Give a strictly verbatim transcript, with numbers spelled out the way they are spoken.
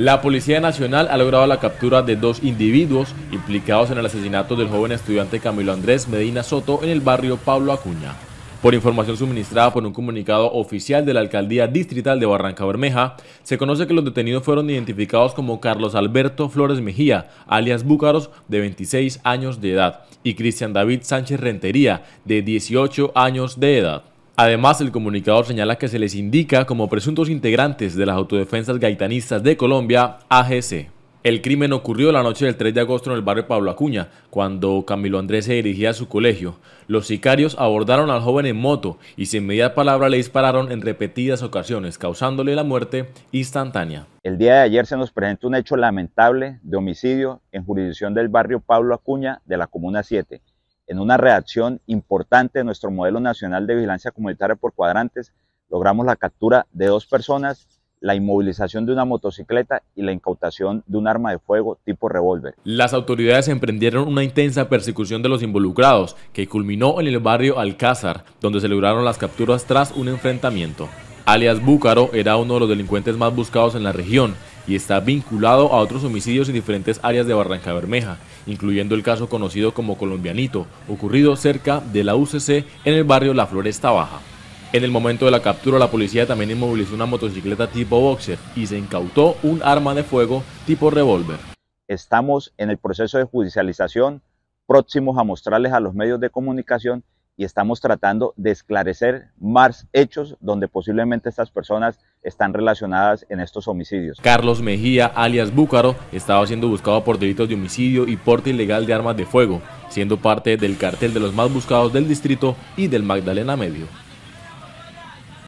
La Policía Nacional ha logrado la captura de dos individuos implicados en el asesinato del joven estudiante Camilo Andrés Medina Soto en el barrio Pablo Acuña. Por información suministrada por un comunicado oficial de la Alcaldía Distrital de Barrancabermeja, se conoce que los detenidos fueron identificados como Carlos Alberto Flores Mejía, alias Búcaros, de veintiséis años de edad, y Cristian David Sánchez Rentería, de dieciocho años de edad. Además, el comunicado señala que se les indica como presuntos integrantes de las Autodefensas Gaitanistas de Colombia, A G C. El crimen ocurrió la noche del tres de agosto en el barrio Pablo Acuña, cuando Camilo Andrés se dirigía a su colegio. Los sicarios abordaron al joven en moto y sin media palabra le dispararon en repetidas ocasiones, causándole la muerte instantánea. El día de ayer se nos presentó un hecho lamentable de homicidio en jurisdicción del barrio Pablo Acuña de la Comuna siete. En una redacción importante de nuestro modelo nacional de vigilancia comunitaria por cuadrantes, logramos la captura de dos personas, la inmovilización de una motocicleta y la incautación de un arma de fuego tipo revólver. Las autoridades emprendieron una intensa persecución de los involucrados, que culminó en el barrio Alcázar, donde se lograron las capturas tras un enfrentamiento. Alias Búcaro era uno de los delincuentes más buscados en la región y está vinculado a otros homicidios en diferentes áreas de Barrancabermeja, incluyendo el caso conocido como Colombianito, ocurrido cerca de la U C C en el barrio La Floresta Baja. En el momento de la captura, la policía también inmovilizó una motocicleta tipo boxer y se incautó un arma de fuego tipo revólver. Estamos en el proceso de judicialización, próximos a mostrarles a los medios de comunicación, y estamos tratando de esclarecer más hechos donde posiblemente estas personas están relacionadas en estos homicidios. Carlos Mejía, alias Búcaro, estaba siendo buscado por delitos de homicidio y porte ilegal de armas de fuego, siendo parte del cartel de los más buscados del distrito y del Magdalena Medio.